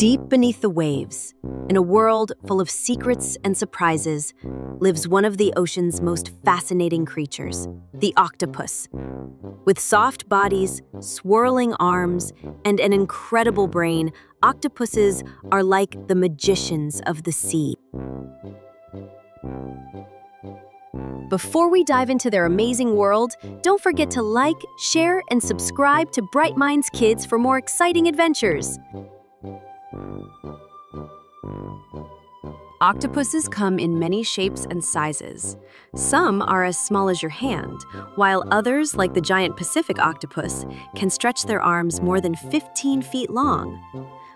Deep beneath the waves, in a world full of secrets and surprises, lives one of the ocean's most fascinating creatures, the octopus. With soft bodies, swirling arms, and an incredible brain, octopuses are like the magicians of the sea. Before we dive into their amazing world, don't forget to like, share, and subscribe to BrightMinds Kids for more exciting adventures. Octopuses come in many shapes and sizes. Some are as small as your hand, while others, like the giant Pacific octopus, can stretch their arms more than 15 feet long.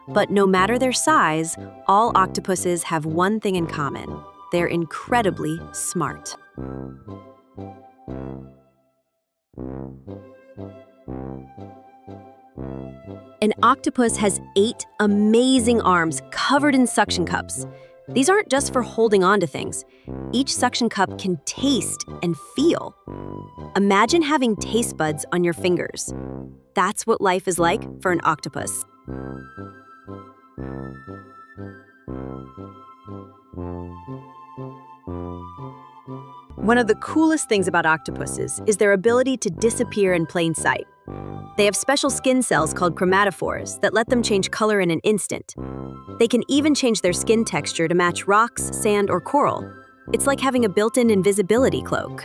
But no matter their size, all octopuses have one thing in common. They're incredibly smart. An octopus has 8 amazing arms covered in suction cups. These aren't just for holding on to things. Each suction cup can taste and feel. Imagine having taste buds on your fingers. That's what life is like for an octopus. One of the coolest things about octopuses is their ability to disappear in plain sight. They have special skin cells called chromatophores that let them change color in an instant. They can even change their skin texture to match rocks, sand, or coral. It's like having a built-in invisibility cloak.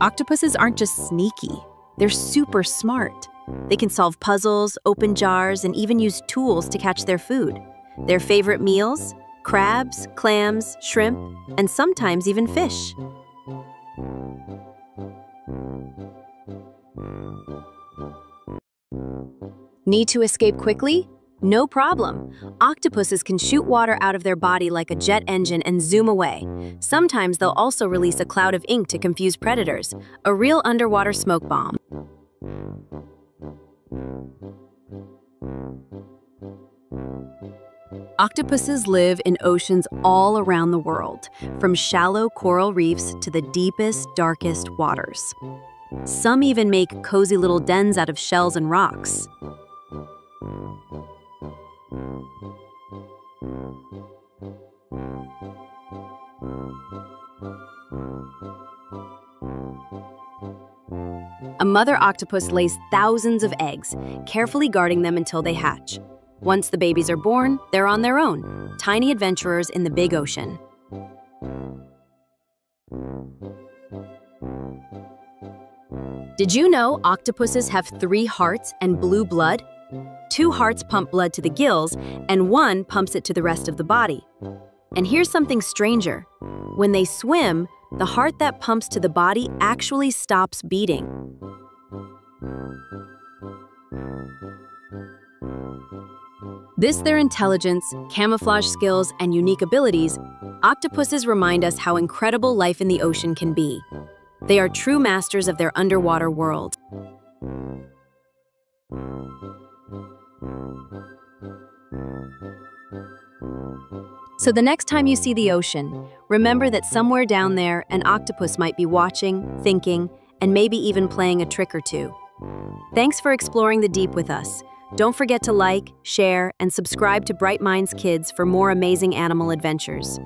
Octopuses aren't just sneaky, they're super smart. They can solve puzzles, open jars, and even use tools to catch their food. Their favorite meals? Crabs, clams, shrimp, and sometimes even fish. Need to escape quickly? No problem. Octopuses can shoot water out of their body like a jet engine and zoom away. Sometimes they'll also release a cloud of ink to confuse predators, a real underwater smoke bomb. Octopuses live in oceans all around the world, from shallow coral reefs to the deepest, darkest waters. Some even make cozy little dens out of shells and rocks. A mother octopus lays thousands of eggs, carefully guarding them until they hatch. Once the babies are born, they're on their own, tiny adventurers in the big ocean. Did you know octopuses have 3 hearts and blue blood? 2 hearts pump blood to the gills, and 1 pumps it to the rest of the body. And here's something stranger. When they swim, the heart that pumps to the body actually stops beating. This, their intelligence, camouflage skills, and unique abilities, octopuses remind us how incredible life in the ocean can be. They are true masters of their underwater world. So the next time you see the ocean, remember that somewhere down there, an octopus might be watching, thinking, and maybe even playing a trick or two. Thanks for exploring the deep with us. Don't forget to like, share, and subscribe to BrightMinds Kids for more amazing animal adventures.